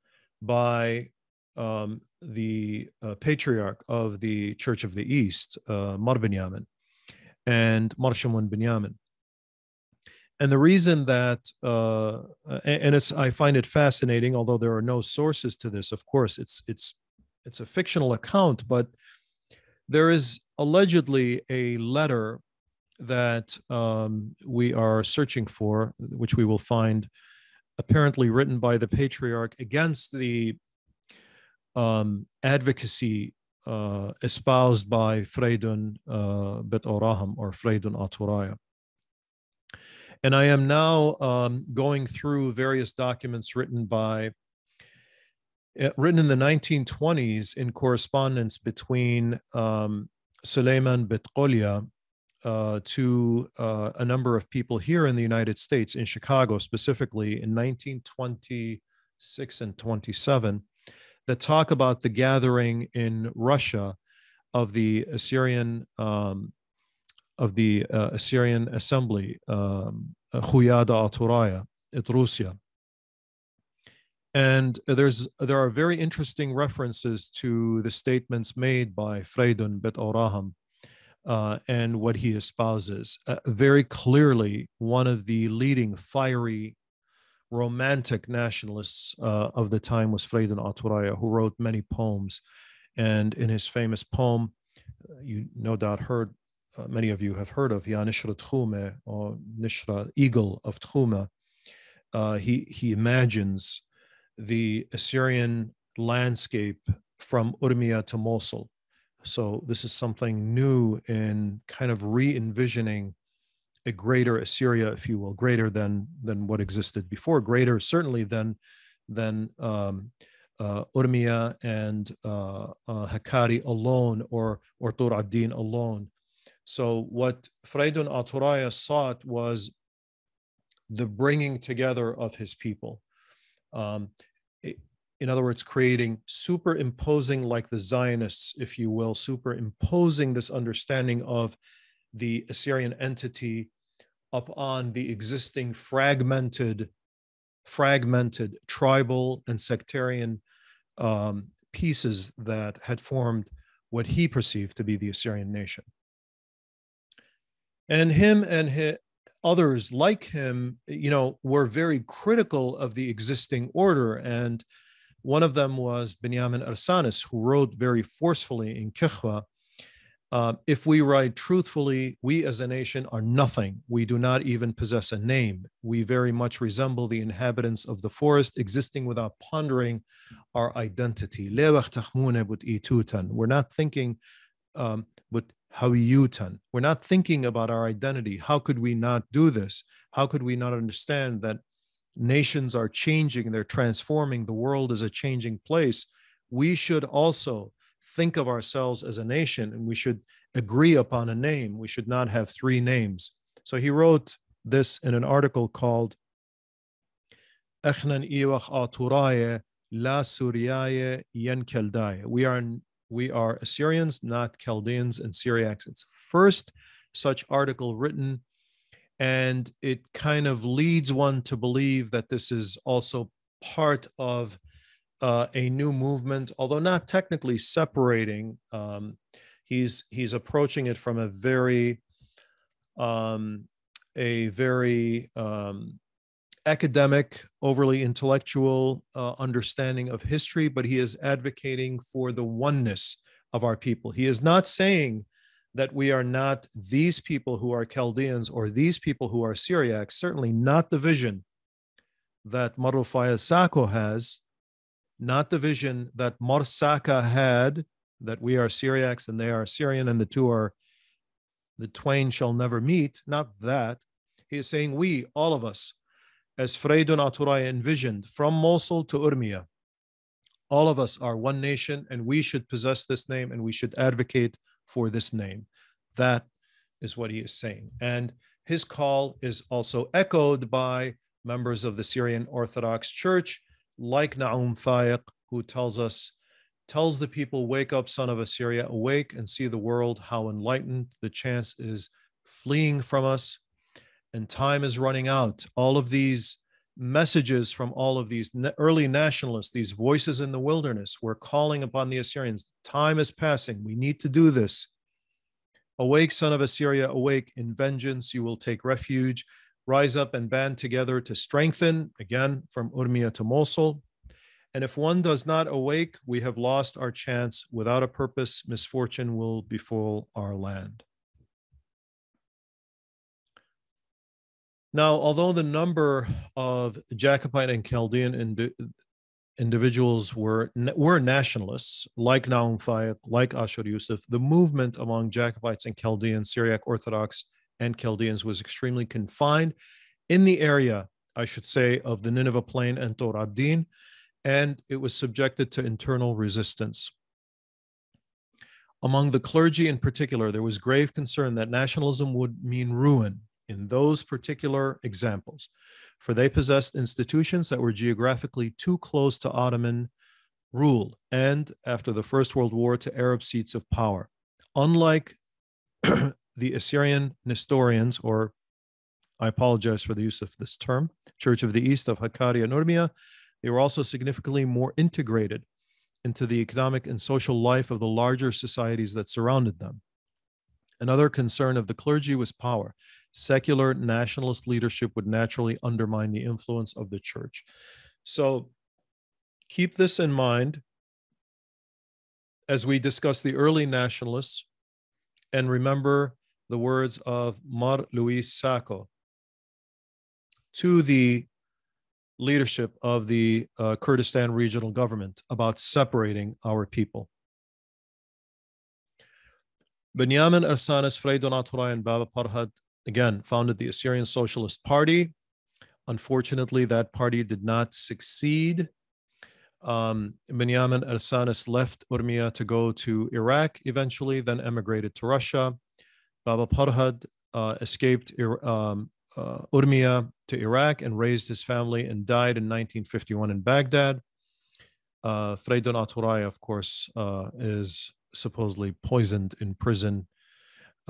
by um, the uh, patriarch of the Church of the East, uh, Mar Binyamin, and Mar Binyamin. And the reason that, uh, and it's, I find it fascinating, although there are no sources to this, of course, it's, it's, it's a fictional account, but there is allegedly a letter that um, we are searching for, which we will find, apparently written by the patriarch against the um, advocacy uh, espoused by Freydun uh, Bet-Oraham or Freydun Aturaya. And I am now um, going through various documents written by, uh, written in the nineteen twenties in correspondence between um, Suleyman Bet-Qolya Uh, to uh, a number of people here in the United States, in Chicago specifically, in nineteen twenty-six and twenty-seven, that talk about the gathering in Russia of the Assyrian um, of the uh, Assyrian Assembly, um, Khuyada Aturaya, Etrusia. And there's there are very interesting references to the statements made by Freydun Bet-Oraham Uh, and what he espouses. Uh, very clearly, one of the leading fiery romantic nationalists uh, of the time was Freydun Aturaya, who wrote many poems. And in his famous poem, you no doubt heard, uh, many of you have heard of, Ya Nishra Tchume, or Nishra, Eagle of Tchume, uh, he, he imagines the Assyrian landscape from Urmia to Mosul. So this is something new in kind of re-envisioning a greater Assyria, if you will, greater than than what existed before, greater certainly than than um, uh, Urmia and uh, uh, Hakkari alone, or or Tur Abdin alone. So what Freydun Aturaya sought was the bringing together of his people. Um, it, In other words, creating, superimposing, like the Zionists, if you will, superimposing this understanding of the Assyrian entity upon the existing fragmented, fragmented tribal and sectarian um, pieces that had formed what he perceived to be the Assyrian nation. And him and his, others like him, you know, were very critical of the existing order. And one of them was Binyamin Arsanis, who wrote very forcefully in Kukhwa Uh, if we write truthfully, we as a nation are nothing. We do not even possess a name. We very much resemble the inhabitants of the forest, existing without pondering our identity. We're not thinking, um, but hawiyutan. We're not thinking about our identity. How could we not do this? How could we not understand that nations are changing, they're transforming, the world is a changing place? We should also think of ourselves as a nation, and we should agree upon a name. We should not have three names. So he wrote this in an article called Hakim Baba Parhad La Suriaye Yen Keldai. We are we are Assyrians, not Chaldeans and Syriacs. It's the first such article written, and it kind of leads one to believe that this is also part of Uh, a new movement, although not technically separating. Um, he's he's approaching it from a very um, a very um, academic, overly intellectual uh, understanding of history, but he is advocating for the oneness of our people. He is not saying that we are not these people who are Chaldeans or these people who are Syriacs, certainly not the vision that Mar Louis Sako has, not the vision that Mar Zakka had, that we are Syriacs and they are Syrian and the two are, the twain shall never meet, not that. He is saying we, all of us, as Freydun Aturaya envisioned, from Mosul to Urmia, all of us are one nation, and we should possess this name, and we should advocate for this name. That is what he is saying. And his call is also echoed by members of the Syrian Orthodox Church, like Naum Faiq, who tells us, tells the people, wake up, son of Assyria, awake and see the world, how enlightened. The chance is fleeing from us, and time is running out. All of these messages from all of these early nationalists, these voices in the wilderness, were calling upon the Assyrians. Time is passing. We need to do this. Awake, son of Assyria, awake. In vengeance you will take refuge. Rise up and band together to strengthen, again, from Urmia to Mosul. And if one does not awake, we have lost our chance. Without a purpose, misfortune will befall our land. Now, although the number of Jacobite and Chaldean ind individuals were, were nationalists, like Naum Faiq, like Ashur Yusuf, the movement among Jacobites and Chaldean, Syriac Orthodox, and Chaldeans was extremely confined in the area, I should say, of the Nineveh plain and Tur Abdin, and it was subjected to internal resistance. Among the clergy in particular, there was grave concern that nationalism would mean ruin in those particular examples, for they possessed institutions that were geographically too close to Ottoman rule and, after the First World War, to Arab seats of power. Unlike the Assyrian Nestorians, or I apologize for the use of this term, Church of the East of Hakkari and Urmia, they were also significantly more integrated into the economic and social life of the larger societies that surrounded them. Another concern of the clergy was power. Secular nationalist leadership would naturally undermine the influence of the church. So keep this in mind as we discuss the early nationalists, and remember the words of Mar Louis Sako to the leadership of the uh, Kurdistan regional government about separating our people. Binyamin Arsanis, Freydun Aturaya, and Baba Parhad, again, founded the Assyrian Socialist Party. Unfortunately, that party did not succeed. Um, Binyamin Arsanis left Urmia to go to Iraq eventually, then emigrated to Russia. Baba Parhad uh, escaped um, uh, Urmia to Iraq and raised his family, and died in nineteen fifty-one in Baghdad. Uh, Freydun Aturaya, of course, uh, is supposedly poisoned in prison.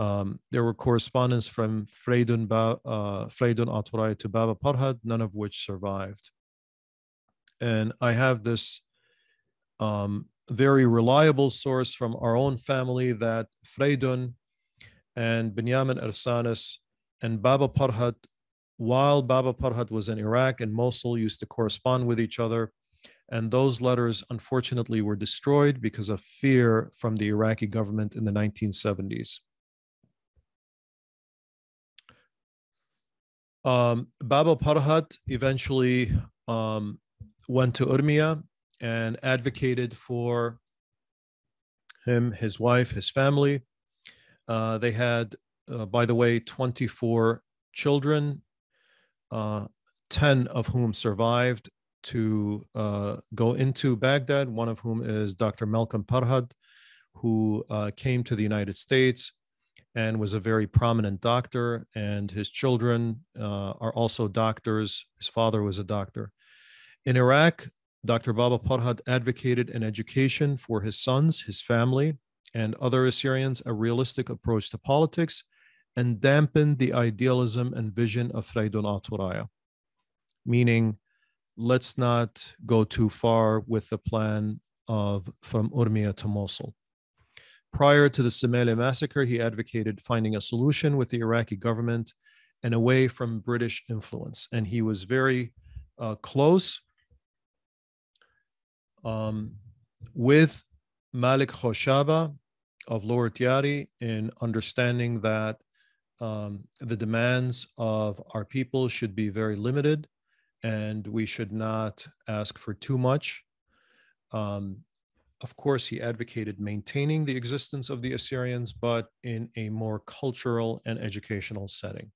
Um, there were correspondence from Freydun, ba uh, Freydun Aturaya to Baba Parhad, none of which survived. And I have this um, very reliable source from our own family that Freydun and Binyamin Arsanis and Baba Parhad, while Baba Parhad was in Iraq and Mosul, used to correspond with each other. And those letters, unfortunately, were destroyed because of fear from the Iraqi government in the nineteen seventies. Um, Baba Parhad eventually um, went to Urmia and advocated for him, his wife, his family. Uh, they had, uh, by the way, twenty-four children, uh, ten of whom survived to uh, go into Baghdad, one of whom is Doctor Malcolm Parhad, who uh, came to the United States and was a very prominent doctor, and his children uh, are also doctors. His father was a doctor. In Iraq, Doctor Baba Parhad advocated an education for his sons, his family, and other Assyrians, a realistic approach to politics, and dampened the idealism and vision of Freydun Aturaya, meaning let's not go too far with the plan of from Urmia to Mosul. Prior to the Semele massacre, he advocated finding a solution with the Iraqi government and away from British influence. And he was very uh, close um, with Malik Khoshaba of Lower Tiari in understanding that um, the demands of our people should be very limited, and we should not ask for too much. Um, of course, he advocated maintaining the existence of the Assyrians, but in a more cultural and educational setting.